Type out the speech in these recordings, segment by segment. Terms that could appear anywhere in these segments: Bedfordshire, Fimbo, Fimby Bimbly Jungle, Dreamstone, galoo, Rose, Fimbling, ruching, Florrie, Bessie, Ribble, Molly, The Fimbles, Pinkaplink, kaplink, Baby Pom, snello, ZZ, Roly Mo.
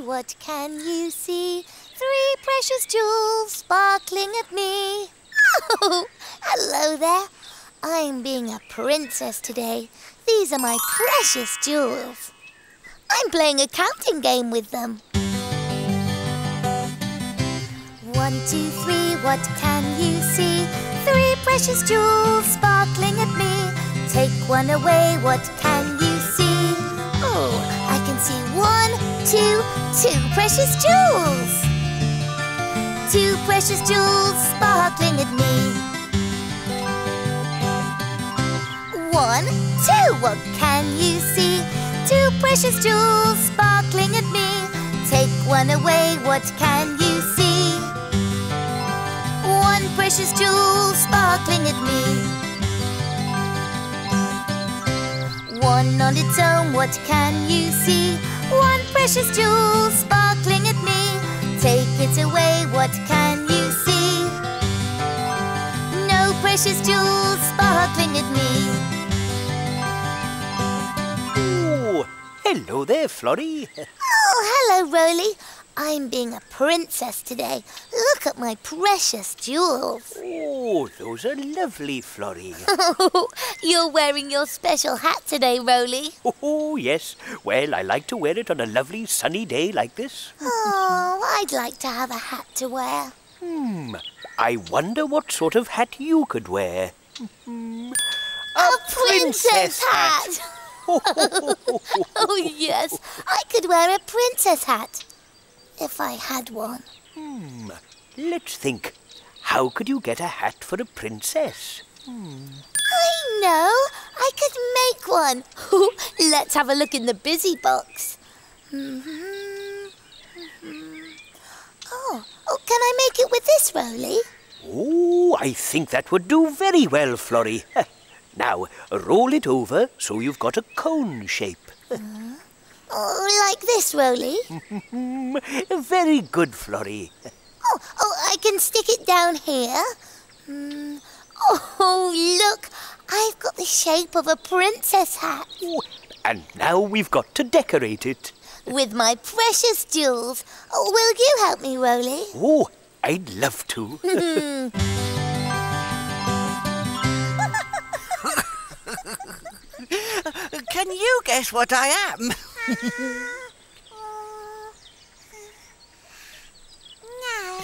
What can you see? Three precious jewels sparkling at me. Oh, hello there. I'm being a princess today. These are my precious jewels. I'm playing a counting game with them. 1, 2, 3, what can you see? Three precious jewels sparkling at me. Take one away, what can you see? Oh, I can see two precious jewels. Two precious jewels sparkling at me. 1, 2, what can you see? Two precious jewels sparkling at me. Take one away, what can you see? One precious jewel sparkling at me. 1 on its own, what can you see? One precious jewel sparkling at me. Take it away, what can you see? No precious jewel sparkling at me. Ooh, hello there, Florrie. Oh, hello, Roly. I'm being a princess today. Look at my precious jewels. Oh, those are lovely, Florrie. You're wearing your special hat today, Roly. Oh, yes. Well, I like to wear it on a lovely sunny day like this. Oh, I'd like to have a hat to wear. I wonder what sort of hat you could wear. A princess hat. Oh, yes. I could wear a princess hat. If I had one. Let's think. How could you get a hat for a princess? I know. I could make one. Let's have a look in the busy box. Oh, can I make it with this, Roly? Oh, I think that would do very well, Florrie. Now, roll it over so you've got a cone shape. Oh, like this, Roly? Very good, Florrie. Oh, I can stick it down here. Oh, look, I've got the shape of a princess hat. Ooh, and now we've got to decorate it. With my precious jewels. Oh, will you help me, Roly? Oh, I'd love to. Can you guess what I am? No.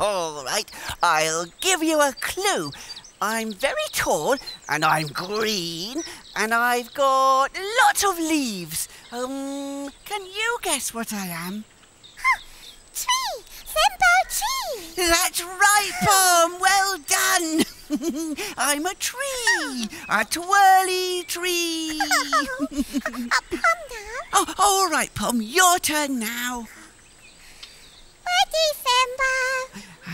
All right, I'll give you a clue. I'm very tall and I'm green and I've got lots of leaves. Can you guess what I am? Tree! Fimbo tree! That's right, Pom! Well done! I'm a tree, a twirly tree. Pom now. Oh, all right, Pom, your turn now. Ready, Fimbo.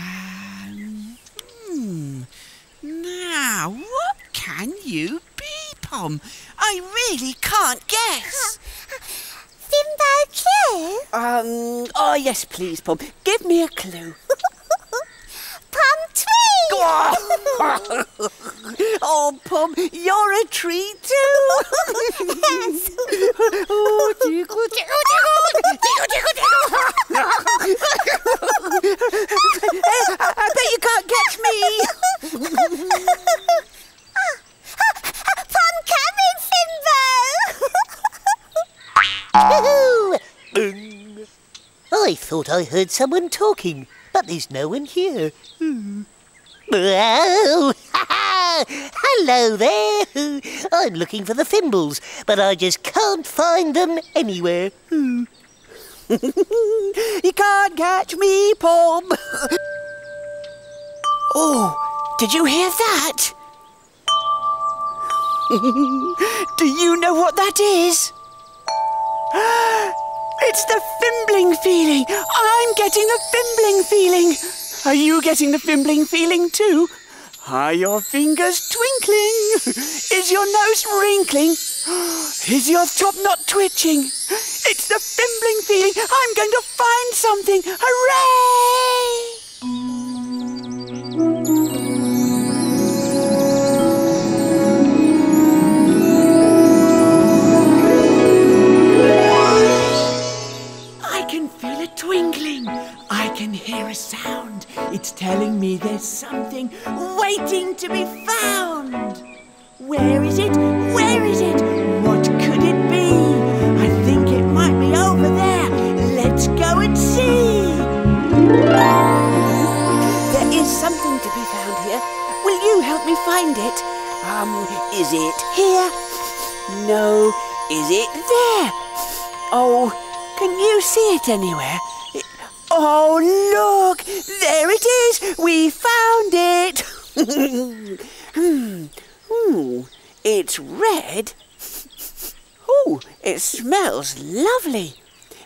Now, what can you be, Pom? I really can't guess. Fimbo, clue? Oh, yes, please, Pom. Give me a clue. Pom tree! Oh, Pom, you're a tree too! Yes! Oh, tickle, tickle, tickle! Tickle, tickle, tickle! I bet you can't catch me! Pom coming, Fimbo! thought I heard someone talking, but there's no one here. Oh, hello there. I'm looking for the Fimbles, but I just can't find them anywhere. You can't catch me, Pom. Oh, did you hear that? Do you know what that is? It's the fimbling feeling. I'm getting the fimbling feeling. Are you getting the fimbling feeling too? Are your fingers twinkling? Is your nose wrinkling? Is your top not twitching? It's the fimbling feeling. I'm going to find something. Hooray! Twinkling. I can hear a sound. It's telling me there's something waiting to be found. Where is it? Where is it? What could it be? I think it might be over there. Let's go and see. There is something to be found here. Will you help me find it? Is it here? No. Is it there? Oh, can you see it anywhere? Oh, look! There it is! We found it! It's red. Oh, it smells lovely.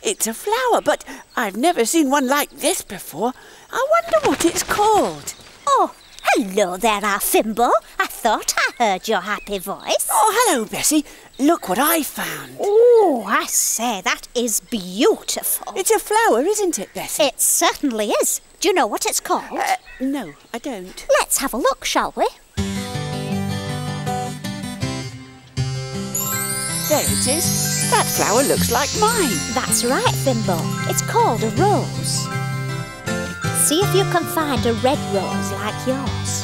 It's a flower, but I've never seen one like this before. I wonder what it's called. Oh, hello there, our Fimbo. I thought I heard your happy voice. Oh, hello, Bessie. Look what I found. Oh, I say, that is beautiful. It's a flower, isn't it, Bessie? It certainly is. Do you know what it's called? No, I don't. Let's have a look, shall we? There it is. That flower looks like mine. That's right, Fimbo. It's called a rose. See if you can find a red rose like yours.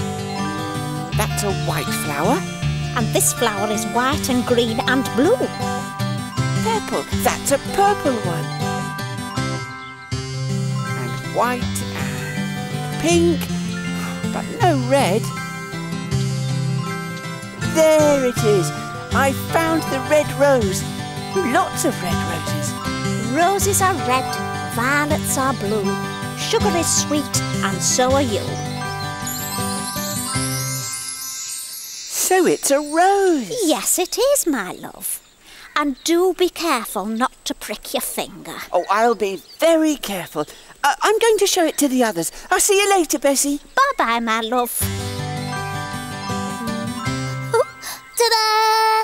That's a white flower. And this flower is white and green and blue. Purple, that's a purple one. And white and pink, but no red. There it is. I found the red rose. Lots of red roses. Roses are red, violets are blue. Sugar is sweet, and so are you. So it's a rose. Yes, it is, my love. And do be careful not to prick your finger. Oh, I'll be very careful. I'm going to show it to the others. I'll see you later, Bessie. Bye-bye, my love. Ta-da!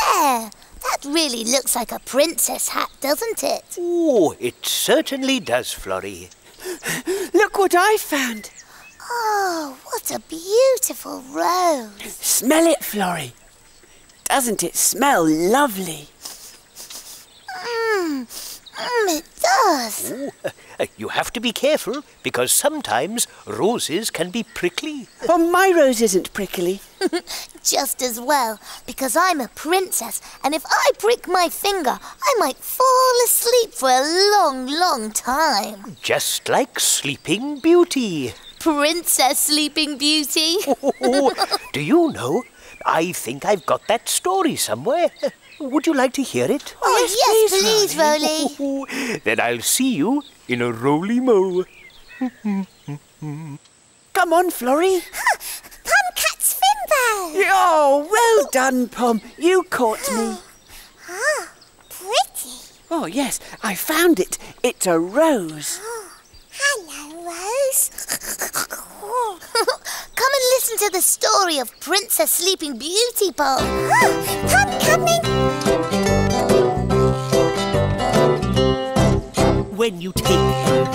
There! That really looks like a princess hat, doesn't it? Oh, it certainly does, Florrie. Look what I found. Oh, what a beautiful rose. Smell it, Florrie. Doesn't it smell lovely? It does. Ooh, you have to be careful, because sometimes roses can be prickly. Well, my rose isn't prickly. Just as well, because I'm a princess, and if I prick my finger, I might fall asleep for a long, long time. Just like Sleeping Beauty. Princess Sleeping Beauty. Do you know? I think I've got that story somewhere. Would you like to hear it? Oh, yes, please, Roly. Then I'll see you in a Roly Mo. Come on, Florrie. Pom catch Fimbo. Oh, well done, Pom. You caught me. Ah, pretty. Oh, yes, I found it. It's a rose. Hello, Rose. Come and listen to the story of Princess Sleeping Beauty, Pom. I'm coming. When you take a look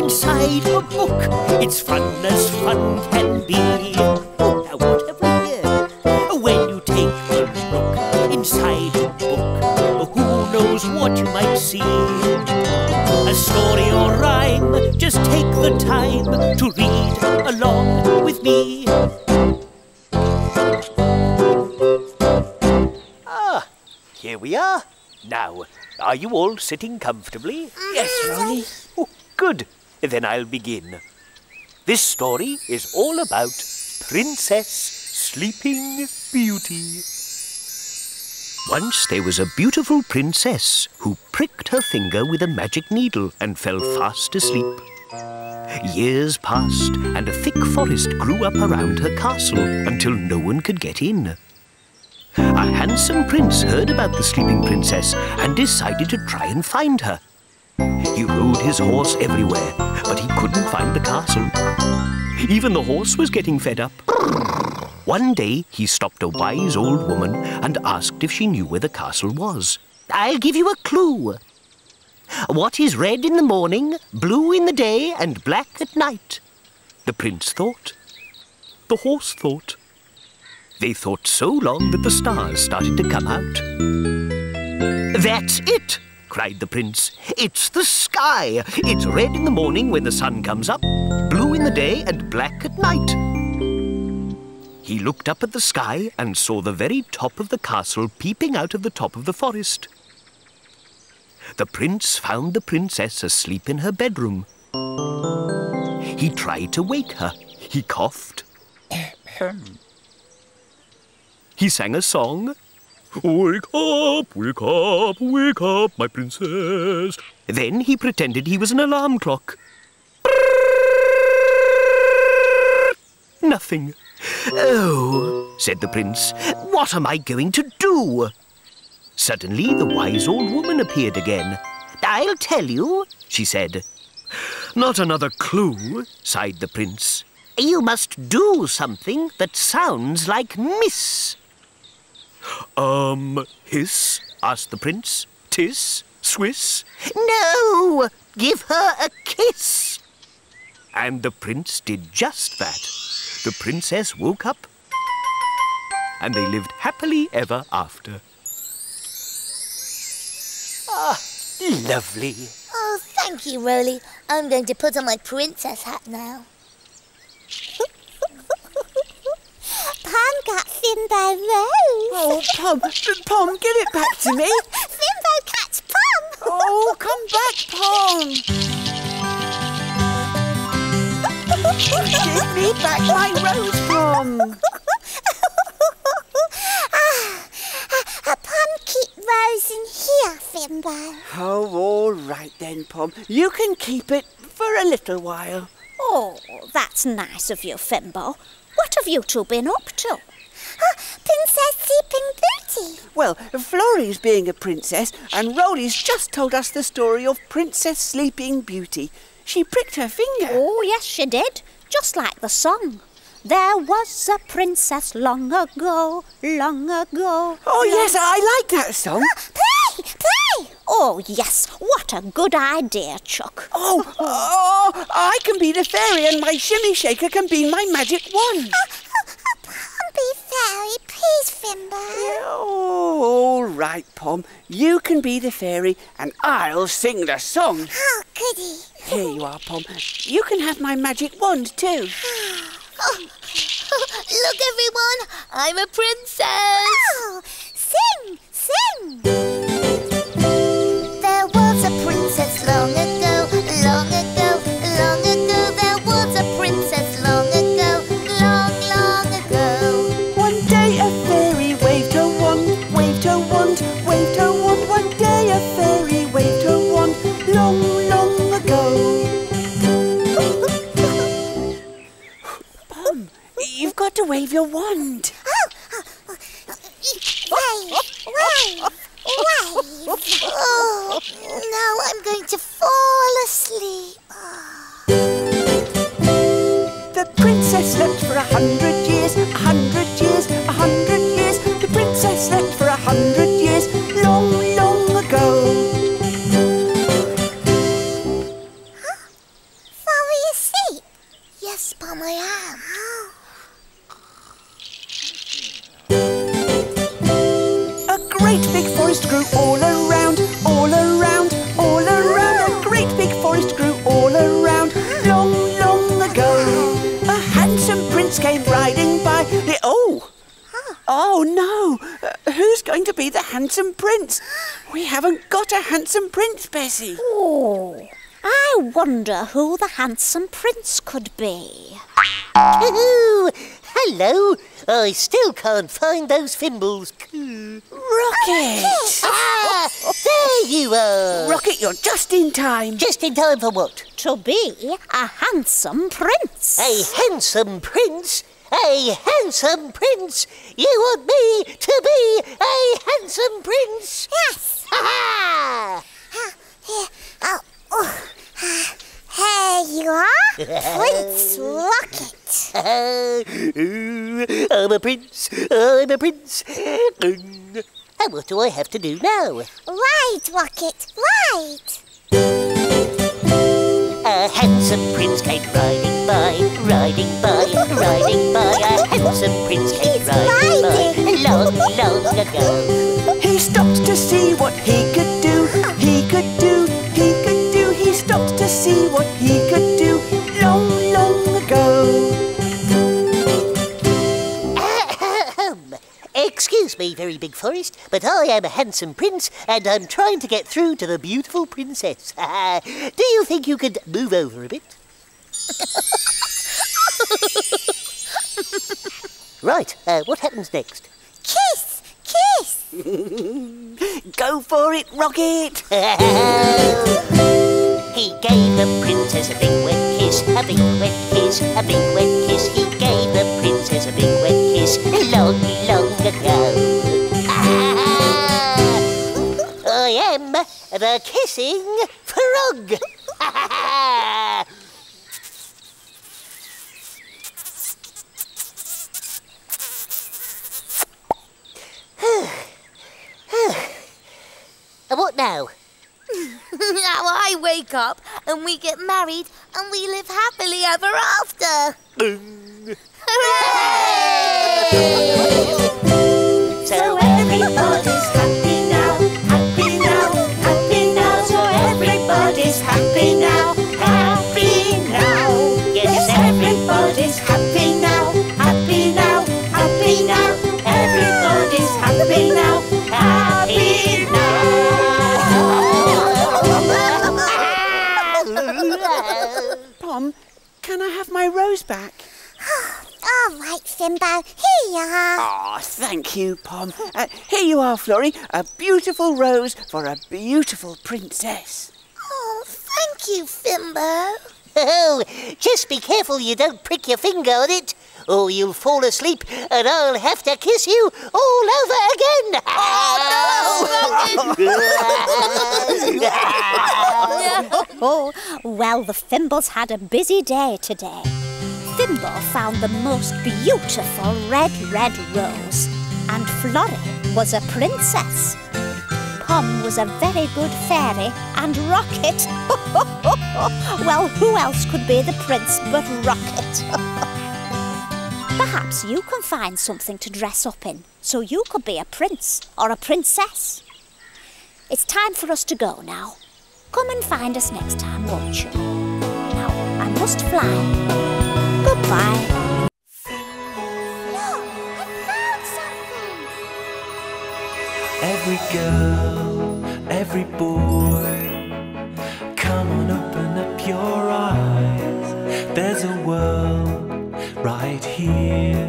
inside a book, it's fun as fun can be. Oh, now what have we here? When you take a look inside a book, who knows what you might see? A story or rhyme, just take the time to read along with me. Ah, here we are. Now, Are you all sitting comfortably? Yes, Roly. Oh, good. Then I'll begin. This story is all about Princess Sleeping Beauty. Once there was a beautiful princess who pricked her finger with a magic needle and fell fast asleep. Years passed and a thick forest grew up around her castle until no one could get in. A handsome prince heard about the sleeping princess and decided to try and find her. He rode his horse everywhere, but he couldn't find the castle. Even the horse was getting fed up. One day, he stopped a wise old woman and asked if she knew where the castle was. I'll give you a clue. What is red in the morning, blue in the day, and black at night? The prince thought. The horse thought. They thought so long that the stars started to come out. That's it, cried the prince. It's the sky. It's red in the morning when the sun comes up, blue in the day and black at night. He looked up at the sky and saw the very top of the castle peeping out of the top of the forest. The prince found the princess asleep in her bedroom. He tried to wake her. He coughed. He sang a song. Wake up, wake up, wake up, my princess. Then he pretended he was an alarm clock. Nothing. Oh, said the prince, what am I going to do? Suddenly, the wise old woman appeared again. I'll tell you, she said. Not another clue, sighed the prince. You must do something that sounds like miss. Hiss? Asked the prince. Tiss? Swiss? No! Give her a kiss! And the prince did just that. The princess woke up and they lived happily ever after. Ah, lovely. Oh, thank you, Roly. I'm going to put on my princess hat now. Pom got Fimbo Rose. Oh, Pom, give it back to me. Fimbo catch Pom. Oh, come back, Pom. Give me back my rose, Pom. Pom, keep Rose in here, Fimbo. Oh, all right then, Pom. You can keep it for a little while. Oh, that's nice of you, Fimbo. What have you two been up to? Princess Sleeping Beauty. Well, Florrie's being a princess and Roly's just told us the story of Princess Sleeping Beauty. She pricked her finger. Oh, yes, she did. Just like the song. There was a princess long ago, long ago. Oh, yes, I like that song. Play! Oh, yes, what a good idea, Chuck. Oh, I can be the fairy and my shimmy shaker can be my magic wand. Pom, be fairy, please, Fimbo. Oh, all right, Pom. You can be the fairy and I'll sing the song. Oh, goody. Here you are, Pom. You can have my magic wand too. Look, everyone, I'm a princess. Oh, sing, sing. Long ago, long ago, long ago, there was a princess long ago, long, long ago. One day a fairy waved her wand, waved her wand, waved her wand. One day a fairy waved her wand, long, long ago. Pom, you've got to wave your wand. Oh, now I'm going to fall asleep. The princess slept for 100 years, 100 years, 100 years. The princess slept for 100 years, long, long ago. Are you asleep? Yes, Pom, I am. A great big forest grew all around. Oh no! Who's going to be the handsome prince? We haven't got a handsome prince, Bessie. Oh, I wonder who the handsome prince could be. Oh, hello. I still can't find those thimbles. Rocket! Ah, there you are. Rocket, you're just in time. Just in time for what? To be a handsome prince. A handsome prince? A handsome prince? You want me to be a handsome prince? Yes! Ha-ha! Here you are, Prince Rocket. I'm a prince, I'm a prince. And what do I have to do now? Ride, Rocket, ride! A handsome prince came riding by, riding by, riding by. A handsome prince came riding by, long, long ago. He stopped to see what he could do, he could do, he could do. He stopped to see what he could do, long, long ago. Excuse me, very big forest, but I am a handsome prince and I'm trying to get through to the beautiful princess. Do you think you could move over a bit? Right, what happens next? Kiss! Kiss! Go for it, Rocket! He gave the princess a big wet kiss, a big wet kiss, a big wet kiss. He gave the princess a big wet kiss, long, long ago. I am the kissing frog! And what now? Now I wake up and we get married and we live happily ever after. Hooray! So everybody's happy now, happy now, happy now. So everybody's happy now, happy now. Yes, everybody's happy now, happy now, happy now. Everybody's happy now, happy now. Pom, can I have my rose back? All right, Fimbo, here you are. Oh, thank you, Pom. Here you are, Florrie, a beautiful rose for a beautiful princess. Oh, thank you, Fimbo. Oh, just be careful you don't prick your finger on it, or you'll fall asleep and I'll have to kiss you all over again. Oh, no! Well, the Fimbles had a busy day today. Fimbo found the most beautiful red rose, and Florrie was a princess. Pom was a very good fairy, and Rocket... Well, who else could be the prince but Rocket? Perhaps you can find something to dress up in, so you could be a prince or a princess. It's time for us to go now. Come and find us next time, won't you? Now, I must fly. Goodbye. Look, I found something! Every girl, every boy, come on, open up your eyes. There's a world right here,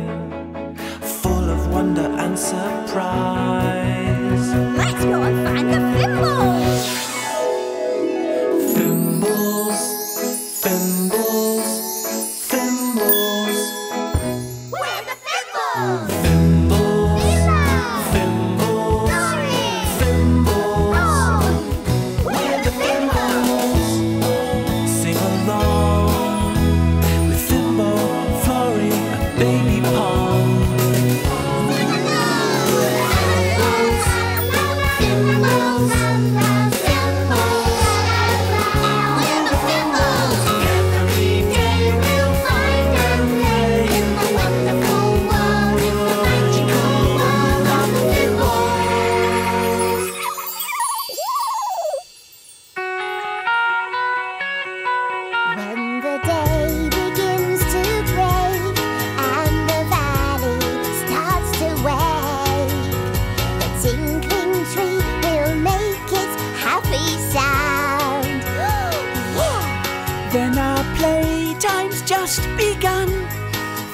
full of wonder and surprise. Let's go and find the Fimbo!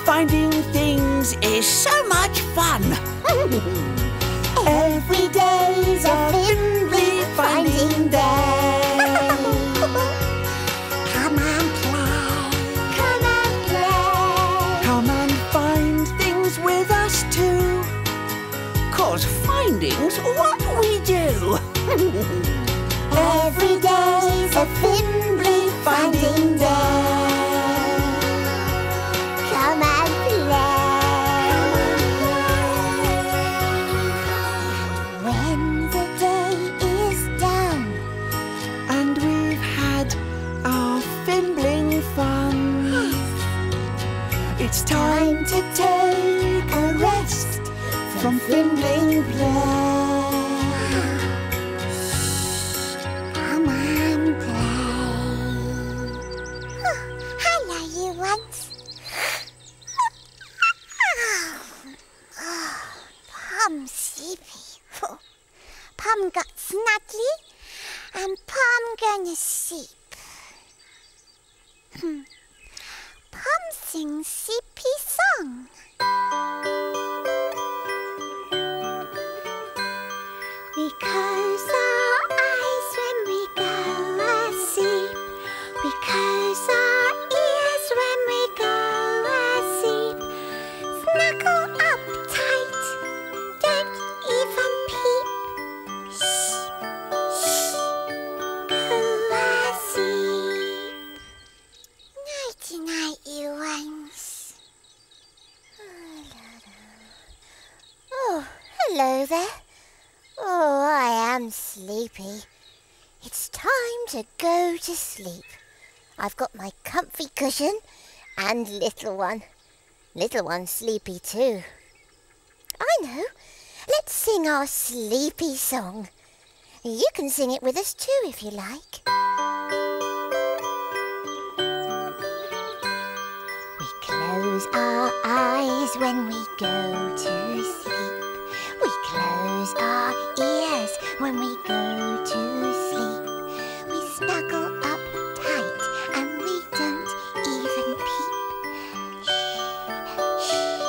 Finding things is so much fun. Every day's a Fimby finding day. Come and play. Come and play. Come and find things with us too. 'Cause finding's what we do. Every day's a Fimby finding day. It's time to take a rest from fimbling play. Come and play. Oh, hello, you ones. Oh, Pom's sleepy. Oh, Pom got snuggly, and Pom gonna sleep. Pom sings sleepy song. We close our eyes when we go asleep. We close our ears when we go asleep. Snuggle up tight, don't even peep. Shh, shh, go asleep. Nighty night. Hello there. Oh, I am sleepy. It's time to go to sleep. I've got my comfy cushion and little one. Little one's sleepy too. I know. Let's sing our sleepy song. You can sing it with us too if you like. We close our eyes when we go to sleep. We close our ears when we go to sleep. We snuggle up tight and we don't even peep. Shh, shh,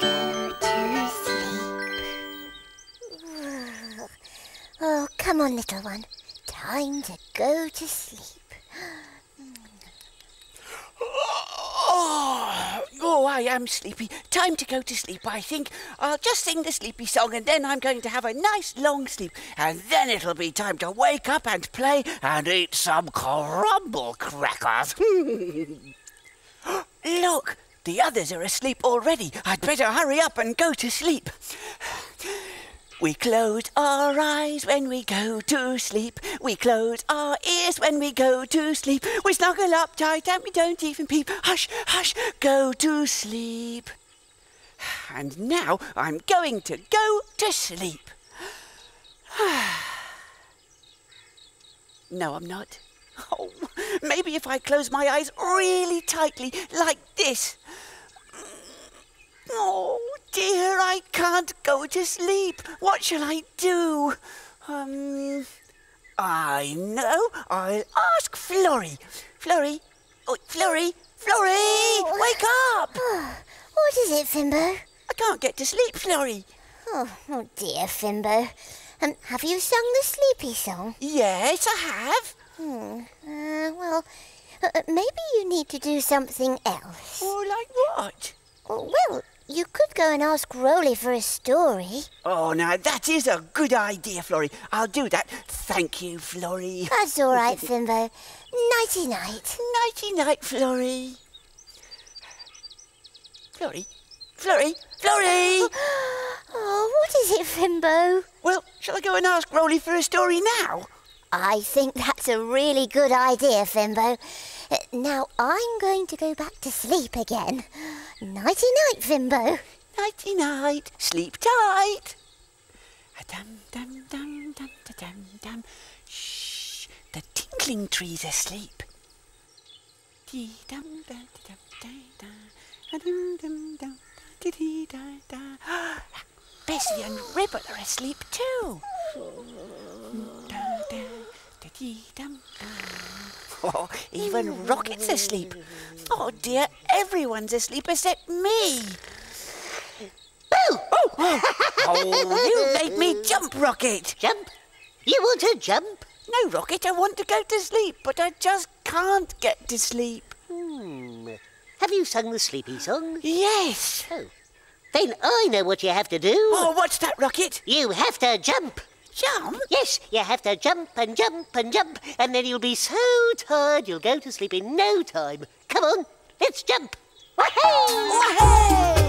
go to sleep. Oh, come on, little one. Time to go to sleep. Oh, I am sleepy. Time to go to sleep, I think. I'll just sing the sleepy song and then I'm going to have a nice long sleep. And then it'll be time to wake up and play and eat some crumble crackers. Look, the others are asleep already. I'd better hurry up and go to sleep. We close our eyes when we go to sleep. We close our ears when we go to sleep. We snuggle up tight and we don't even peep. Hush, hush, go to sleep. And now I'm going to go to sleep. No, I'm not. Oh, maybe if I close my eyes really tightly, like this. Oh, dear, I can't go to sleep. What shall I do? I know. I'll ask Florrie. Florrie? Oh, Florrie? Florrie! Oh. Wake up! Oh, what is it, Fimbo? I can't get to sleep, Florrie. Oh dear, Fimbo. Have you sung the sleepy song? Yes, I have. Maybe you need to do something else. Oh, like what? Well, you could go and ask Roly for a story. Oh, now that is a good idea, Florrie. I'll do that. Thank you, Florrie. That's all right, Fimbo. Nighty-night. Nighty-night, Florrie. Florrie? Florrie? Florrie! Oh, what is it, Fimbo? Well, shall I go and ask Roly for a story now? I think that's a really good idea, Fimbo. Now I'm going to go back to sleep again. Nighty-night, Fimbo. Nighty-night. Sleep tight. Dum-dum-dum-dum-dum-dum-dum. Shh. The tinkling tree's asleep. Bessie and Ribble are asleep too. Oh, even Rocket's asleep. Oh dear, everyone's asleep except me. Boo! Oh, oh, you made me jump, Rocket. Jump? You want to jump? No, Rocket, I want to go to sleep, but I just can't get to sleep. Hmm. Have you sung the sleepy song? Yes. Oh. Then I know what you have to do. Oh, what's that, Rocket? You have to jump. Jump? Yes, you have to jump and jump and jump, and then you'll be so tired you'll go to sleep in no time. Come on, let's jump. Wahey! Wahey!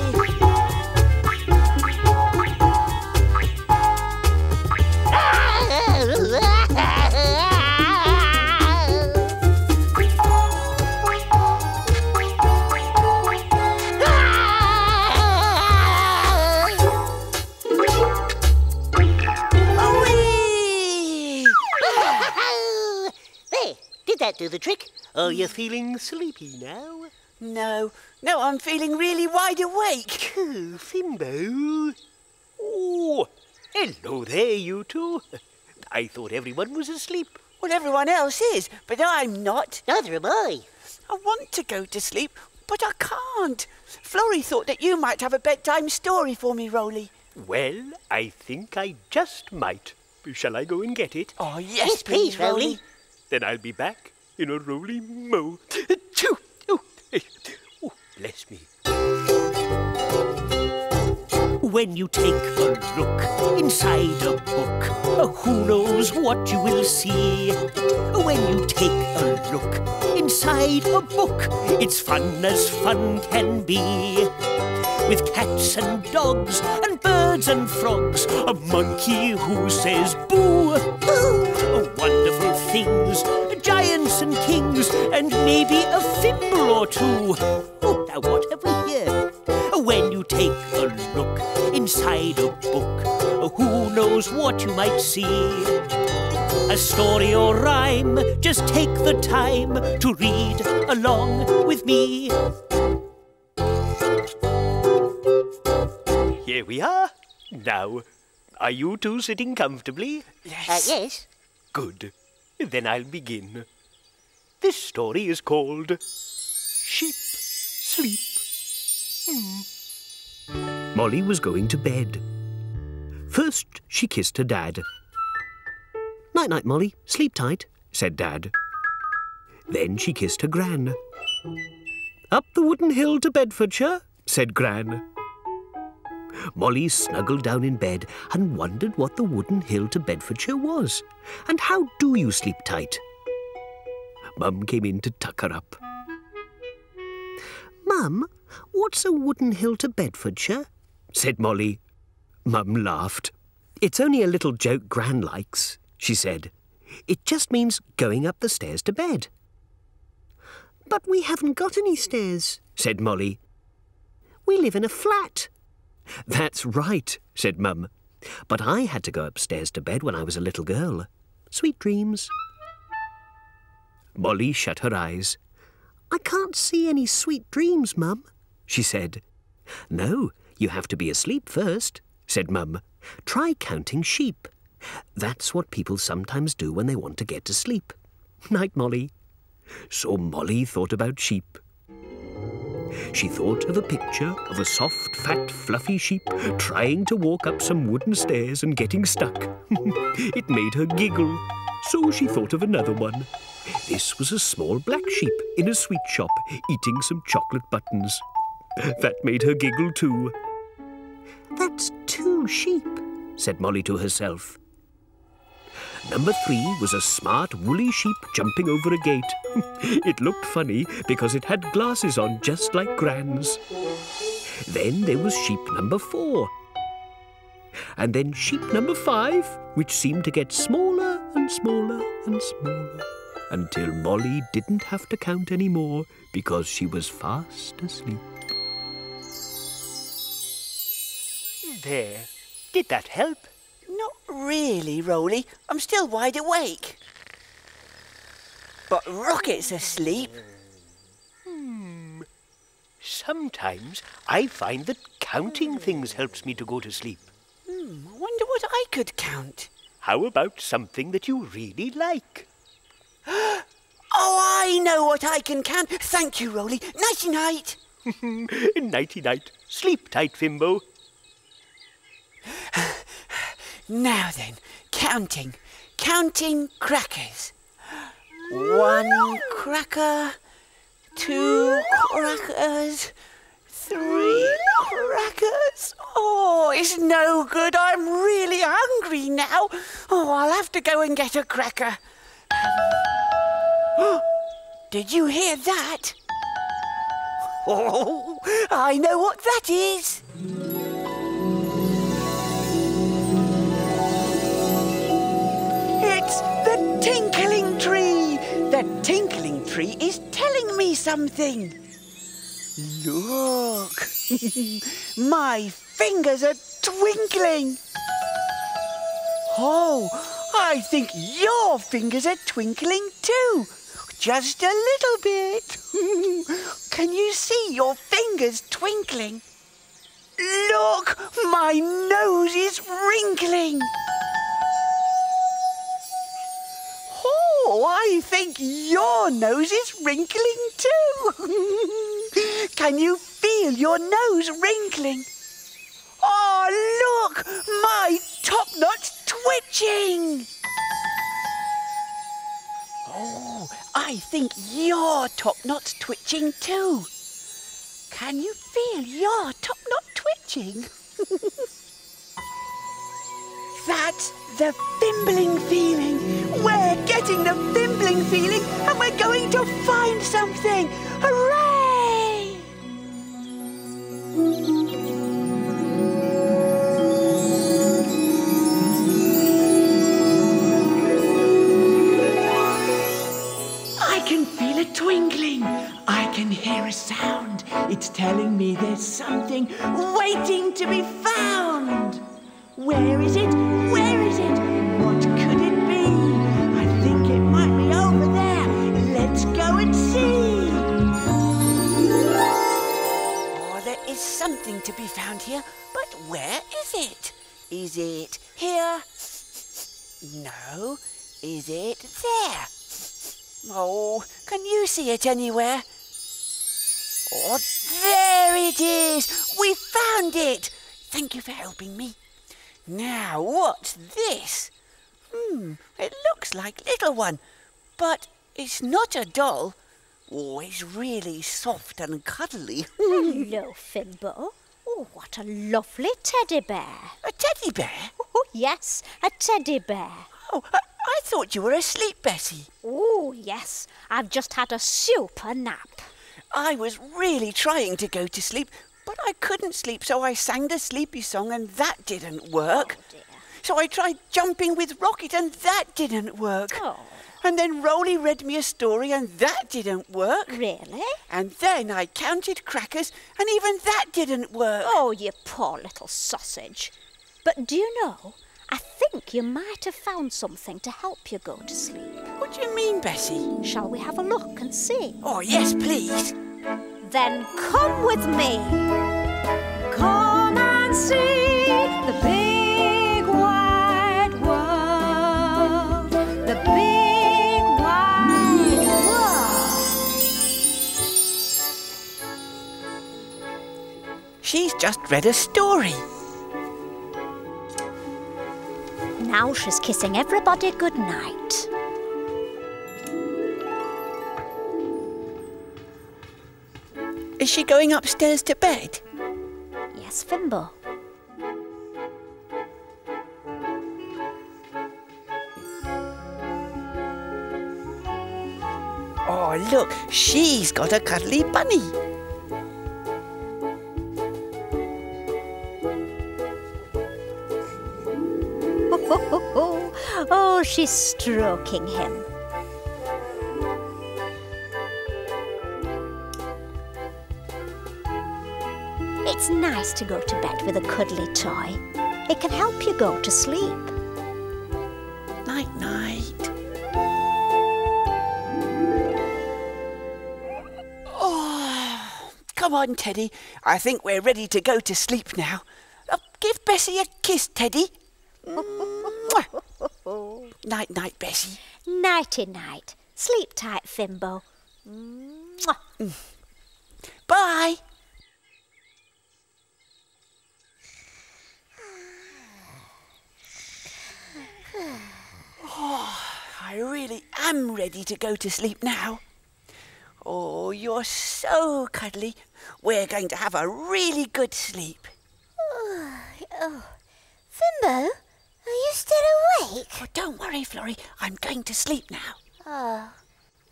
Do the trick? Are you feeling sleepy now? No, no, I'm feeling really wide awake. Oh, Fimbo. Oh, hello there, you two. I thought everyone was asleep. Well, everyone else is, but I'm not. Neither am I. I want to go to sleep, but I can't. Florrie thought that you might have a bedtime story for me, Roly. Well, I think I just might. Shall I go and get it? Oh, yes, please, Roly. Then I'll be back in a Roly Mo. Choo! Oh, oh, bless me. When you take a look inside a book, who knows what you will see? When you take a look inside a book, it's fun as fun can be. With cats and dogs and birds and frogs, a monkey who says boo, boo, wonderful things, giants and kings, and maybe a thimble or two. Oh, now what have we here? When you take a look inside a book, who knows what you might see? A story or rhyme, just take the time to read along with me. Here we are. Now, are you two sitting comfortably? Yes. Yes. Good. Then I'll begin. This story is called Sheep Sleep. Mm. Molly was going to bed. First, she kissed her dad. Night-night, Molly. Sleep tight, said Dad. Then she kissed her Gran. Up the wooden hill to Bedfordshire, said Gran. Molly snuggled down in bed and wondered what the wooden hill to Bedfordshire was. And how do you sleep tight? Mum came in to tuck her up. Mum, what's a wooden hill to Bedfordshire? Said Molly. Mum laughed. It's only a little joke Gran likes, she said. It just means going up the stairs to bed. But we haven't got any stairs, said Molly. We live in a flat. That's right, said Mum. But I had to go upstairs to bed when I was a little girl. Sweet dreams. Molly shut her eyes. I can't see any sweet dreams, Mum, she said. No, you have to be asleep first, said Mum. Try counting sheep. That's what people sometimes do when they want to get to sleep. Night, Molly. So Molly thought about sheep. She thought of a picture of a soft, fat, fluffy sheep trying to walk up some wooden stairs and getting stuck. It made her giggle, so she thought of another one. This was a small black sheep in a sweet shop eating some chocolate buttons. That made her giggle too. That's two sheep, said Molly to herself. Number 3 was a smart, woolly sheep jumping over a gate. It looked funny because it had glasses on just like Gran's. Then there was sheep number 4. And then sheep number 5, which seemed to get smaller and smaller and smaller, until Molly didn't have to count anymore because she was fast asleep. There. Did that help? Not really, Roly. I'm still wide awake. But Rocket's asleep. Hmm. Sometimes I find that counting things helps me to go to sleep. Hmm. I wonder what I could count. How about something that you really like? Oh, I know what I can. Thank you, Roly. Nighty-night. Nighty-night. Sleep tight, Fimbo. Now then, counting. Counting crackers. One cracker, two crackers, three crackers. Oh, it's no good. I'm really hungry now. Oh, I'll have to go and get a cracker. Did you hear that? Oh, I know what that is. It's the tinkling tree. The tinkling tree is telling me something. Look, my fingers are twinkling. Oh, I think your fingers are twinkling too. Just a little bit. Can you see your fingers twinkling? Look, my nose is wrinkling. Oh, I think your nose is wrinkling too. Can you feel your nose wrinkling? Oh, look, my top knot's twitching. Oh, I think your top knot's twitching too. Can you feel your top knot twitching? That's the fimbling feeling. We're getting the fimbling feeling and we're going to find something. Hooray! I can feel a twinkling. I can hear a sound. It's telling me there's something waiting to be found. Where is it? Where is it? What could it be? I think it might be over there. Let's go and see. Oh, there is something to be found here, but where is it? Is it here? No. Is it there? Oh, can you see it anywhere? Oh, there it is. We found it. Thank you for helping me. Now, what's this? It looks like Little One, but it's not a doll. Oh, it's really soft and cuddly. Hello, Fimbo. Oh, what a lovely teddy bear. A teddy bear? Oh, yes, a teddy bear. Oh, I thought you were asleep, Bessie. Oh, yes, I've just had a super nap. I was really trying to go to sleep, but I couldn't sleep, so I sang the sleepy song and that didn't work. Oh, so I tried jumping with Rocket and that didn't work. Oh. And then Roly read me a story and that didn't work. Really? And then I counted crackers and even that didn't work. Oh, you poor little sausage. But do you know, I think you might have found something to help you go to sleep. What do you mean, Bessie? Shall we have a look and see? Oh, yes, please. Then come with me. Come and see the big wide world. The big wide world. She's just read a story. Now she's kissing everybody good night. Is she going upstairs to bed? Yes, Fimbo. Oh, look, she's got a cuddly bunny. Oh, she's stroking him. It's nice to go to bed with a cuddly toy. It can help you go to sleep. Night-night. Oh, come on, Teddy. I think we're ready to go to sleep now. Give Bessie a kiss, Teddy. Night-night, Bessie. Nighty-night. Sleep tight, Fimbo. Mwah. Bye. Oh, I really am ready to go to sleep now. Oh, you're so cuddly. We're going to have a really good sleep. Oh. Fimbo, are you still awake? Oh, don't worry, Florrie. I'm going to sleep now. Oh,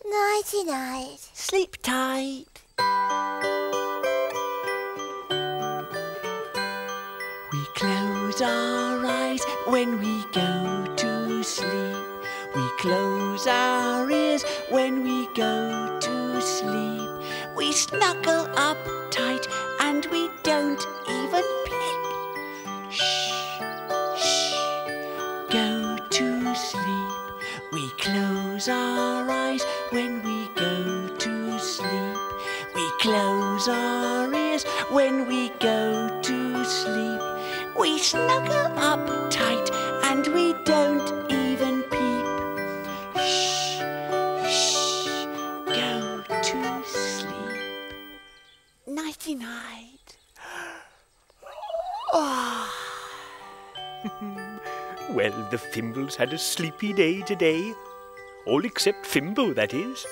nighty-night. Sleep tight. We close our eyes when we go to sleep. We close our ears when we go to sleep. We snuggle up tight and we don't even peep. Shh, shh, go to sleep. We close our eyes when we go to sleep. We close our ears when we go to sleep. We snuggle up tight and we don't even peep. Shh, shh, go to sleep. Nighty-night. Oh. Well, the Fimbles had a sleepy day today. All except Fimbo, that is.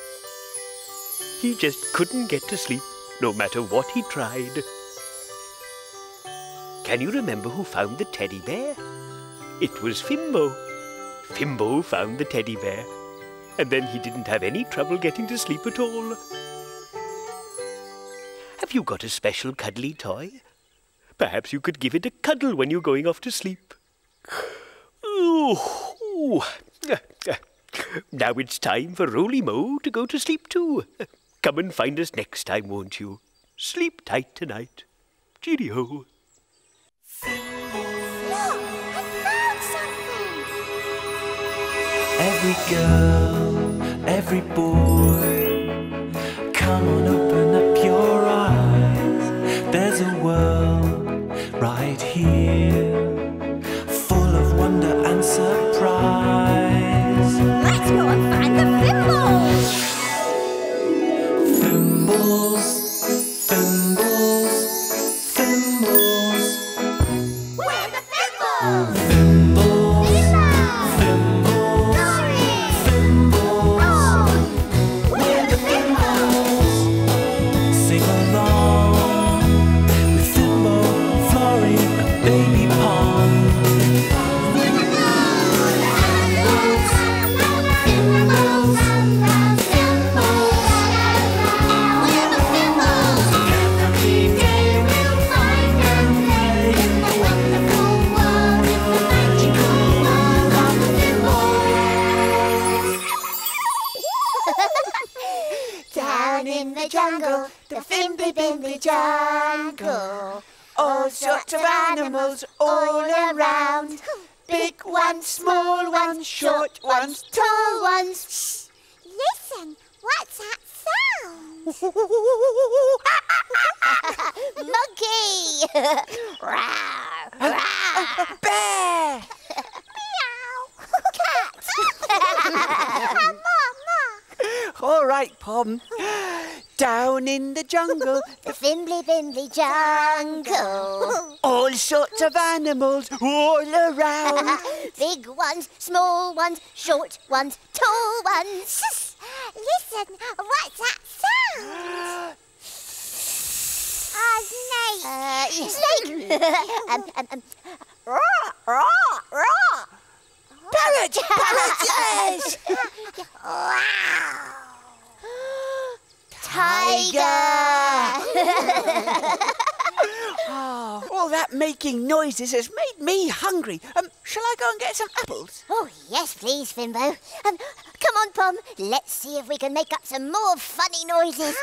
He just couldn't get to sleep, no matter what he tried. Can you remember who found the teddy bear? It was Fimbo. Fimbo found the teddy bear. And then he didn't have any trouble getting to sleep at all. Have you got a special cuddly toy? Perhaps you could give it a cuddle when you're going off to sleep. Ooh. Now it's time for Roly Mo to go to sleep too. Come and find us next time, won't you? Sleep tight tonight. Cheerio. Look, I found something. Every girl, every boy, come on, open up your eyes. There's a world right here. Wonder and surprise. Let's go and find the Fimbles. Fimbles, Fimbles, Fimbles. We're the Fimbles. Fimbles, Fimbles, Fimbles. We're the Fimbles. Sing along with Fimbo, Florrie, and Baby Pom. Jungle, the Fimby jungle. All sorts of animals all around. Big ones, small ones, short ones, tall ones. Shh! Listen, what's that sound? Monkey! Bear! Meow! Cat! Ma! All right, Pom. Down in the jungle, the Fimby jungle. All sorts of animals all around. Big ones, small ones, short ones, tall ones. Shh. Listen, what's that sound? Snake. Snake. Raw, raw, raw. Parrot, parrot, yes. Wow. Tiger! Oh, all that making noises has made me hungry. Shall I go and get some apples? Oh, yes, please, Fimbo. Come on, Pom. Let's see if we can make up some more funny noises.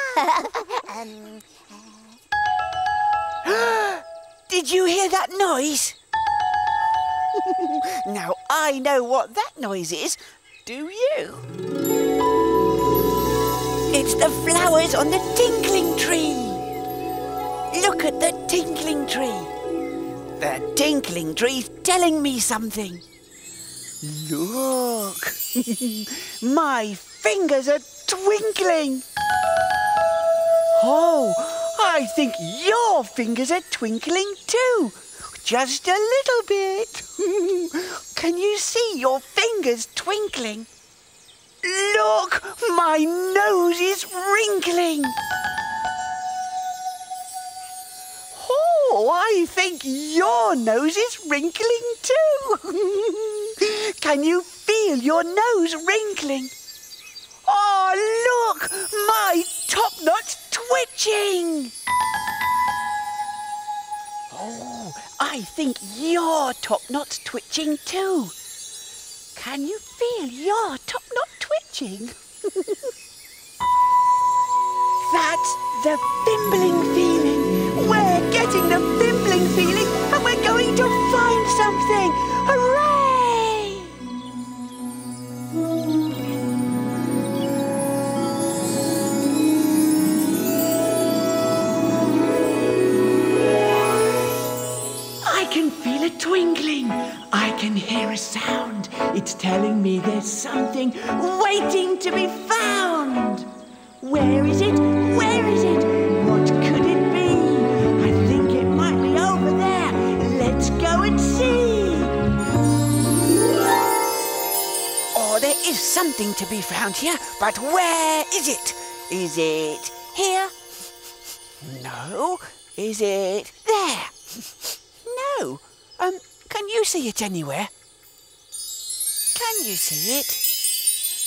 Did you hear that noise? Now, I know what that noise is. Do you? It's the flowers on the tinkling tree. Look at the tinkling tree. The tinkling tree's telling me something. Look, my fingers are twinkling. Oh, I think your fingers are twinkling too. Just a little bit. Can you see your fingers twinkling? Look, my nose is wrinkling. Oh, I think your nose is wrinkling too. Can you feel your nose wrinkling? Oh, look, my top knot's twitching. Oh, I think your top knot's twitching too. Can you feel your top knot twitching? That's the fimbling feeling. We're getting the fimbling feeling and we're going to find something. Hooray! I can feel it twinkling. I can hear a sound. It's telling me there's something waiting to be found. Where is it? Where is it? What could it be? I think it might be over there. Let's go and see. Oh, there is something to be found here, but where is it? Is it here? No. Is it there? No. Can you see it anywhere? Can you see it?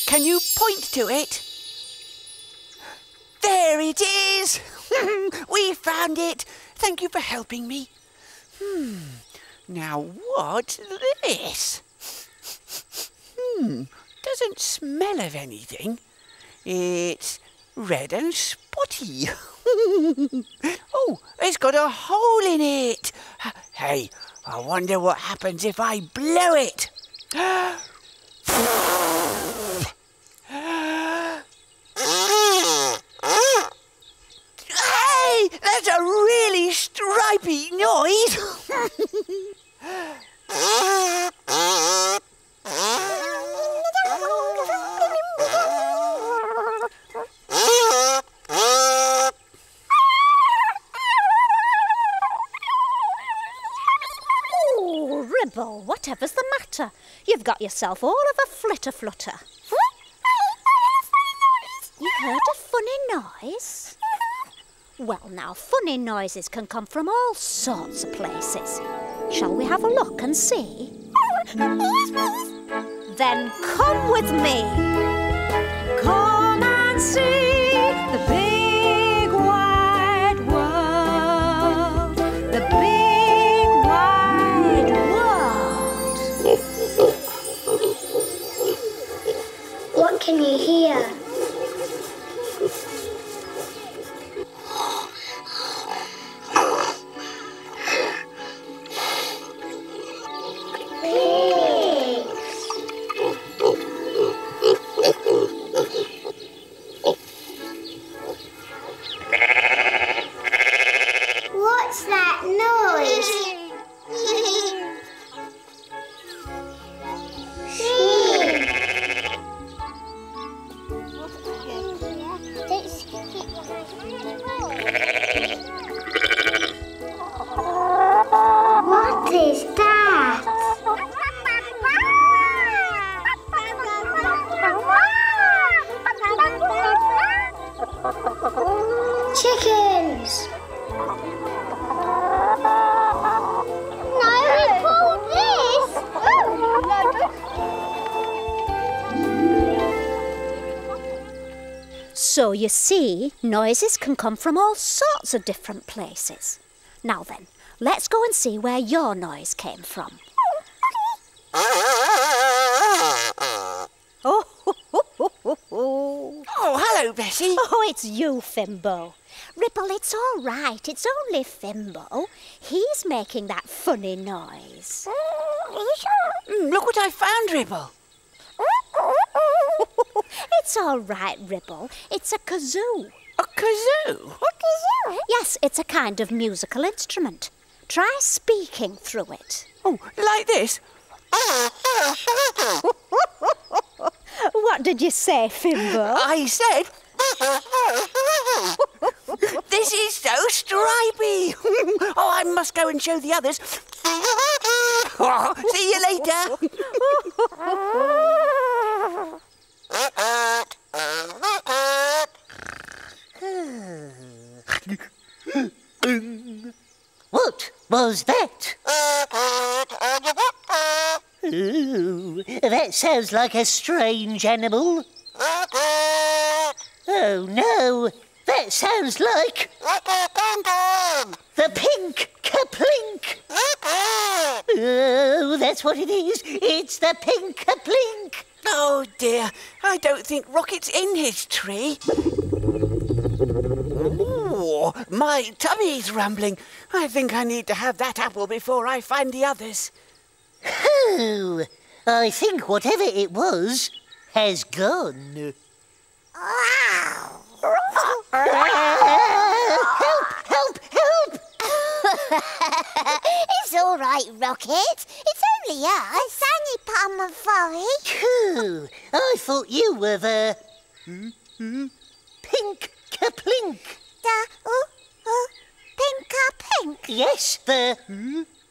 Can you point to it? There it is! We found it! Thank you for helping me. Now what's this? Doesn't smell of anything. It's red and spotty. Oh, it's got a hole in it. Hey, I wonder what happens if I blow it. Hey, that's a really stripy noise. Whatever's the matter? You've got yourself all of a flitter-flutter. You heard a funny noise? Well now, funny noises can come from all sorts of places. Shall we have a look and see? Then come with me. Come and see the big... Can you hear? What's that noise? So you see, noises can come from all sorts of different places. Now then, let's go and see where your noise came from. Oh, hello, Bessie. Oh, it's you, Fimbo. Ripple, it's all right. It's only Fimbo. He's making that funny noise. Look what I found, Ripple. It's all right, Ripple. It's a kazoo. A kazoo? A kazoo? Yes, it's a kind of musical instrument. Try speaking through it. Oh, like this? What did you say, Fimbo? I said... This is so stripy. Oh, I must go and show the others. Oh, see you later. What was that? Ooh, that sounds like a strange animal. Oh, no. That sounds like... The pink kaplink. Oh, that's what it is. It's the pink kaplink. Oh, dear. I don't think Rocket's in his tree. Ooh, my tummy's rumbling. I think I need to have that apple before I find the others. Oh, I think whatever it was has gone. Help! Help! Help! It's all right, Rocket. It's only us. Sandy, Pom and Florrie. I thought you were the pink kaplink. The pink kaplink. Yes, the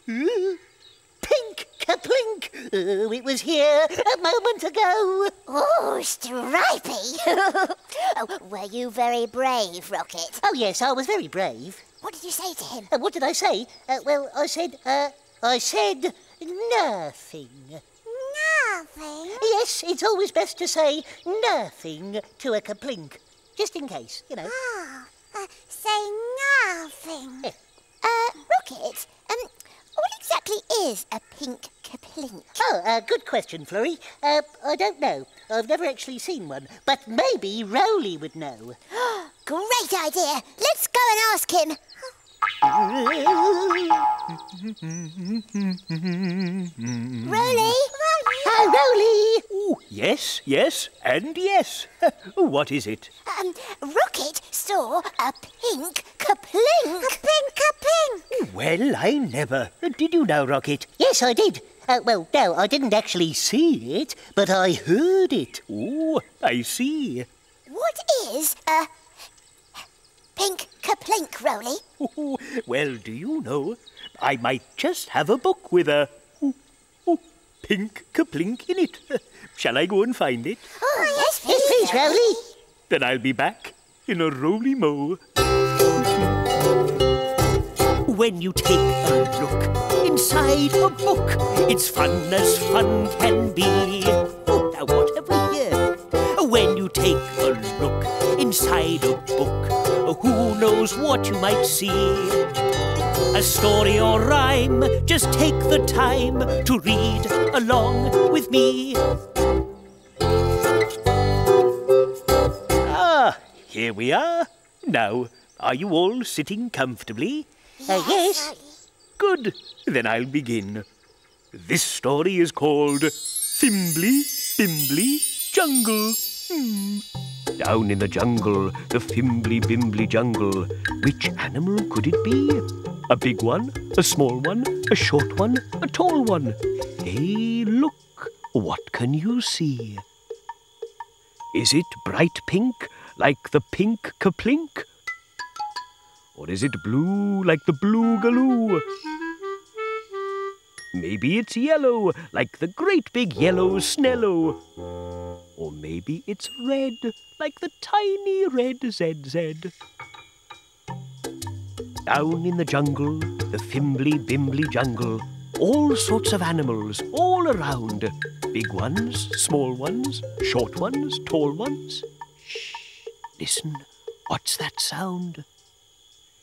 pink kaplink. Oh, it was here a moment ago. Oh, stripy. Oh, were you very brave, Rocket? Oh, yes, I was very brave. What did you say to him? What did I say? Well, I said nothing. Nothing? Yes, it's always best to say nothing to a kaplink, just in case, you know. Ah, oh, say nothing. Yeah. Rocket, what exactly is a pink kaplink? Oh, good question, Florrie. I don't know. I've never actually seen one, but maybe Roly would know. Great idea! Let's go and ask him. Roly? Oh, Roly! Ooh, yes, yes, and yes. What is it? Rocket saw a pink kaplink. A pink kaplink. Well, I never. Did you know, Rocket? Yes, I did. Well, no, I didn't actually see it, but I heard it. Ooh, I see. What is a pink kaplink, Roly? Oh, well, do you know, I might just have a book with a pink kaplink in it. Shall I go and find it? Oh, yes, please, Roly. Then I'll be back in a Roly Mo. When you take a look inside a book, it's fun as fun can be. Oh, now what have we here? When you take a look inside a book, who knows what you might see? A story or rhyme, just take the time to read along with me. Ah, here we are. Now, are you all sitting comfortably? Yes. Good. Then I'll begin. This story is called Fimbly Bimbly Jungle. Down in the jungle, the Fimbly Bimbly Jungle. Which animal could it be? A big one, a small one, a short one, a tall one. Hey, look, what can you see? Is it bright pink, like the pink kaplink? Or is it blue, like the blue galoo? Maybe it's yellow, like the great big yellow snello. Or maybe it's red, like the tiny red ZZ. Down in the jungle, the Fimbly Bimbly Jungle, all sorts of animals all around. Big ones, small ones, short ones, tall ones. Shh, listen, what's that sound?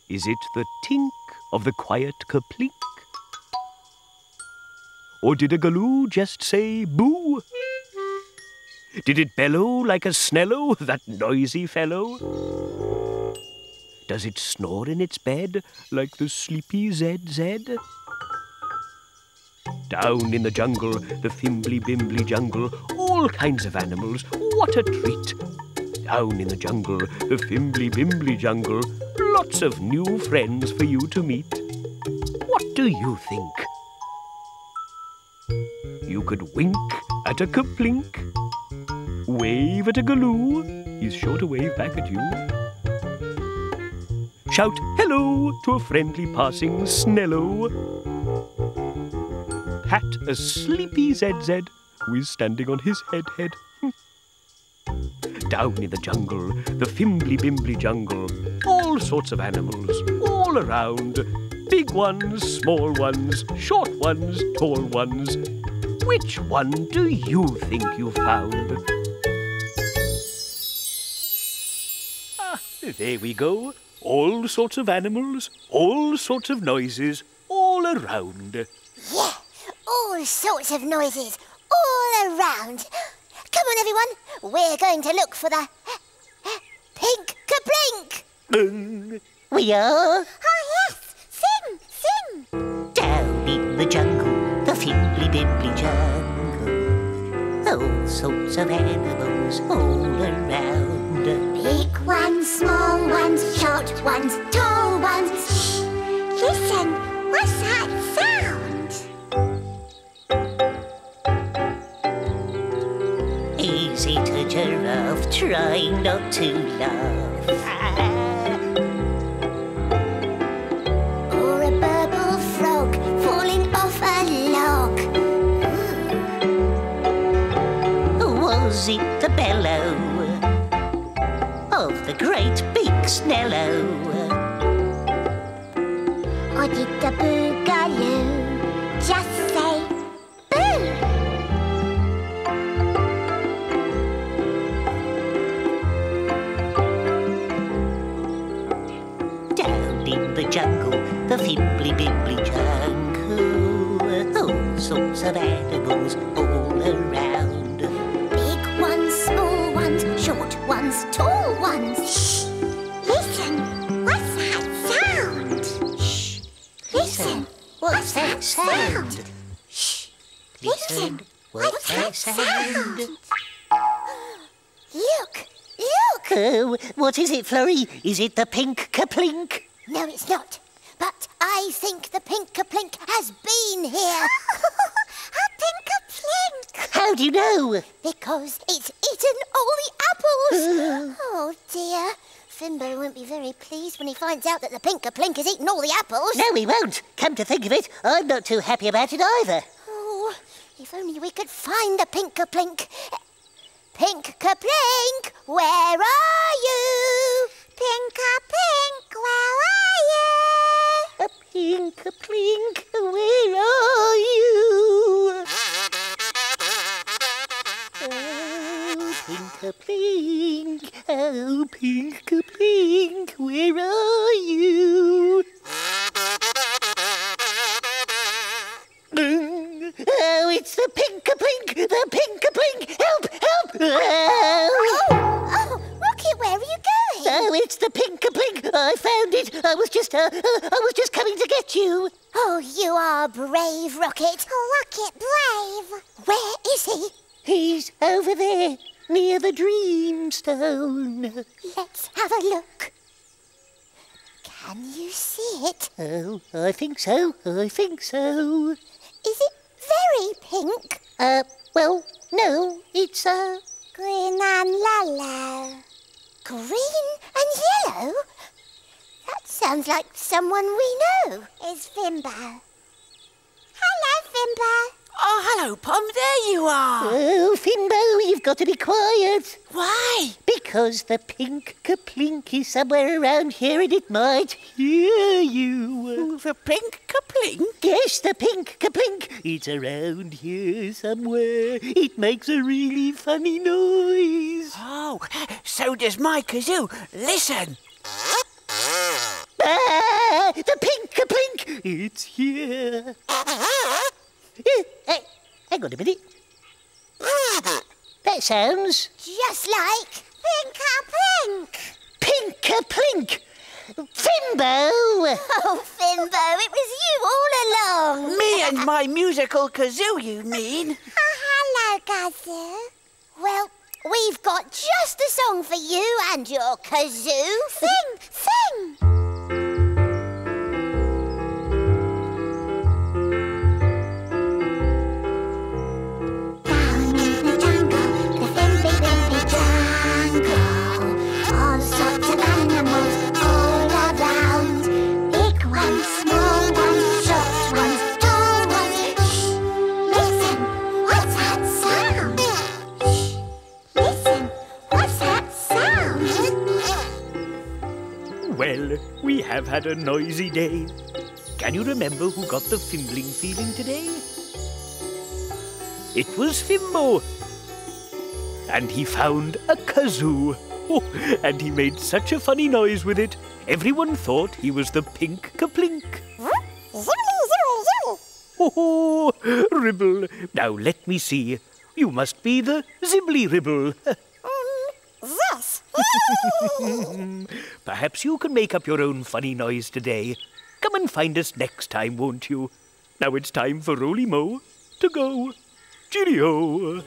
Is it the tink of the quiet kaplink? Or did a galoo just say boo? Did it bellow like a snello, that noisy fellow? Does it snore in its bed like the sleepy ZZ? Down in the jungle, the Fimbly Bimbly Jungle, all kinds of animals, what a treat! Down in the jungle, the Fimbly Bimbly Jungle, lots of new friends for you to meet. What do you think? You could wink at a kaplink, Wave at a galoo. He's sure to wave back at you. Shout hello to a friendly passing Snello. Pat a sleepy ZZ who is standing on his head. Down in the jungle, the fimbly-bimbly jungle, all sorts of animals, all around. Big ones, small ones, short ones, tall ones. Which one do you think you found? Ah, there we go. All sorts of animals, all sorts of noises, all around. Yeah, all sorts of noises, all around. Come on, everyone. We're going to look for the pink kablink. We are. Oh, yes. Sim, sim. Down in the jungle, the fimbly-bimbly jungle. All sorts of animals all around. Big ones, small ones, short ones, tall ones. Shh. Listen. What's that sound? Is it a giraffe? Try not to laugh. Or a burble frog falling off a log. Was it the bellow of the great big Snello? Or did the boogaloo just say boo? In the jungle, the fimbly-bimbly jungle. All sorts of animals all around. Big ones, small ones, short ones, tall ones. Shh! Listen, what's that sound? Shh! Listen, what's that sound? Shh! Listen, what's that sound? Look, look! Oh, what is it, Florrie? Is it the pink kaplink? No, it's not. But I think the Pinkaplink has been here. A Pinkaplink! How do you know? Because it's eaten all the apples. Oh, dear. Fimbo won't be very pleased when he finds out that the Pinkaplink has eaten all the apples. No, he won't. Come to think of it, I'm not too happy about it either. Oh, if only we could find the Pinkaplink. Pinkaplink, where are you? Pinkaplink, where are you? Pinkaplink, where are you? Oh, Pinkaplink, where are you? Oh, it's the Pinkaplink, the Pinkaplink! Help, help! Oh, Rocket, where are you going? Oh, it's the Pinkaplink! I found it. I was just coming to get you. Oh, you are brave, Rocket. Oh, Rocket, brave. Where is he? He's over there, near the Dreamstone. Let's have a look. Can you see it? Oh, I think so. Is it very pink? Well, no. It's green and yellow. Green and yellow? That sounds like someone we know. It's Fimbo. Hello, Fimbo. Oh, hello, Pom. There you are. Oh, Fimbo, you've got to be quiet. Why? Because the Pinkaplink is somewhere around here and it might hear you. The Pinkaplink? Yes, the Pinkaplink. It's around here somewhere. It makes a really funny noise. Oh, so does my kazoo. Listen. Ah, the Pinkaplink. It's here. Hey, hang on a minute. That sounds just like Pinkaplink. Pinkaplink. Fimbo! Oh, Fimbo, it was you all along. Me and my musical kazoo, you mean? Oh, hello, kazoo. Well, we've got just the song for you and your kazoo. Sing, sing. Down in the jungle, the Fimbo. I've had a noisy day. Can you remember who got the fimbling feeling today? It was Fimbo. And he found a kazoo. Oh, and he made such a funny noise with it. Everyone thought he was the pink kaplink. Oh, Ribble. Now let me see. You must be the Zibbly Ribble. Yes. Perhaps you can make up your own funny noise today. Come and find us next time, won't you? Now it's time for Roly Mo to go. Cheerio.